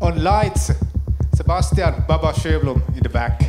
On lights, Sebastian Baba Sjöblom in the back.